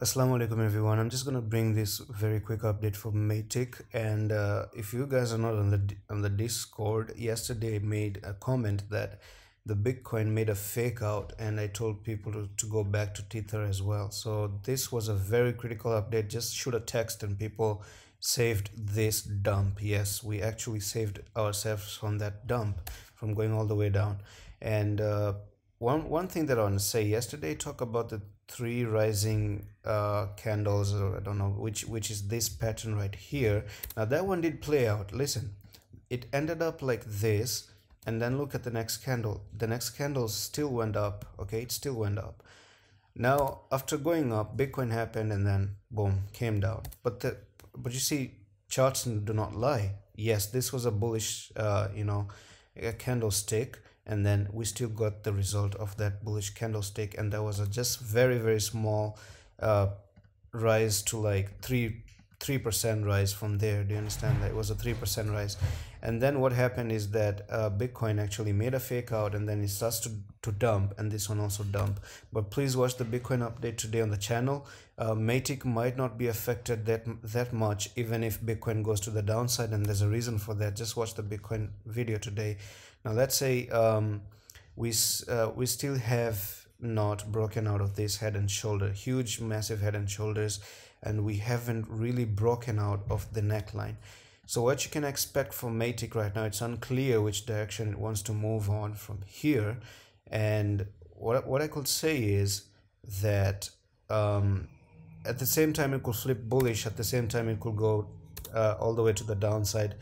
Assalamualaikum everyone. I'm just gonna bring this very quick update from Matic, and if you guys are not on the Discord, yesterday I made a comment that the Bitcoin made a fake out, and I told people to go back to Tether as well. So this was a very critical update. Just shoot a text and people saved this dump. Yes, we actually saved ourselves from that dump, from going all the way down. And one thing that I want to say, yesterday talk about the three rising candles, or I don't know which is this pattern right here. Now that one did play out. Listen, it ended up like this, and then look at the next candle. The next candle still went up. Okay, it still went up. Now after going up, Bitcoin happened, and then boom, came down. But you see, charts do not lie. Yes, this was a bullish a candlestick, and then we still got the result of that bullish candlestick, and there was a just very, very small rise to like 3% rise from there. Do you understand that? It was a 3% rise, and then what happened is that Bitcoin actually made a fake out, and then it starts to dump, and this one also dump. But please watch the Bitcoin update today on the channel. Matic might not be affected that much even if Bitcoin goes to the downside, and there's a reason for that. Just watch the Bitcoin video today. Now let's say we still have not broken out of this head and shoulder, huge massive head and shoulders, and we haven't really broken out of the neckline. So what you can expect from Matic right now, it's unclear which direction it wants to move on from here. And what I could say is that at the same time it could flip bullish, at the same time it could go all the way to the downside.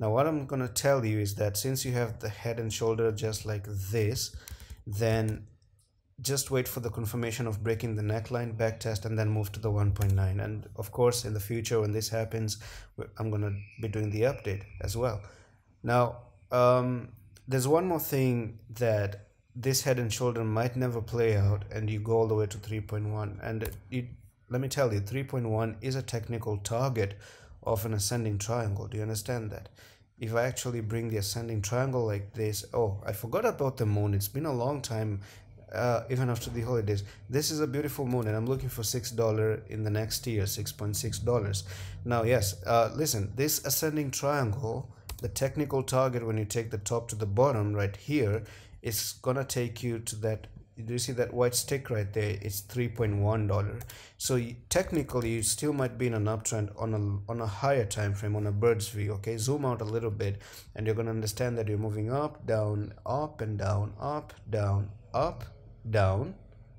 Now what I'm gonna tell you is that since you have the head and shoulder just like this, then just wait for the confirmation of breaking the neckline, back test, and then move to the 1.9. And of course, in the future, when this happens, I'm going to be doing the update as well. Now, there's one more thing, that this head and shoulder might never play out and you go all the way to 3.1. And let me tell you, 3.1 is a technical target of an ascending triangle. Do you understand that? If I actually bring the ascending triangle like this, oh, I forgot about the moon. It's been a long time. Even after the holidays, this is a beautiful moon, and I'm looking for $6 in the next year, $6.6. Now, yes, listen, this ascending triangle, the technical target when you take the top to the bottom right here, it's gonna take you to that. Do you see that white stick right there? It's $3.1. So technically, you still might be in an uptrend on a higher time frame, on a bird's view. Okay, zoom out a little bit, and you're gonna understand that you're moving up, down, up and down, up, down, up. Down,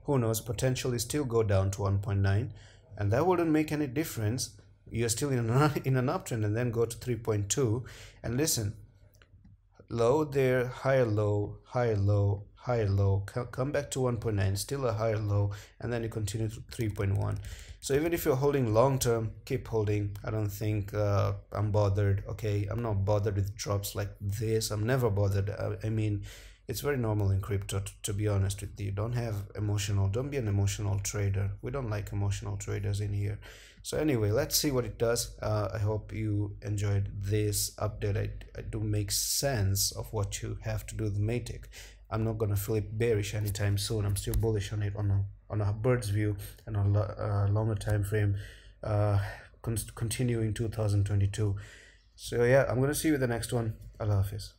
who knows, potentially still go down to 1.9, and that wouldn't make any difference. You're still in an uptrend, and then go to 3.2. and listen, low there, higher low, higher low, higher low, come back to 1.9, still a higher low, and then you continue to 3.1. So even if you're holding long term, keep holding. I don't think I'm bothered. Okay, I'm not bothered with drops like this. I'm never bothered. I mean, it's very normal in crypto, to be honest with you. Don't be an emotional trader. We don't like emotional traders in here. So anyway, let's see what it does. I hope you enjoyed this update. I do make sense of what you have to do with Matic. I'm not gonna flip bearish anytime soon. I'm still bullish on it on a bird's view and on a longer time frame, continuing 2022. So yeah, I'm gonna see you with the next one. Allah Hafiz.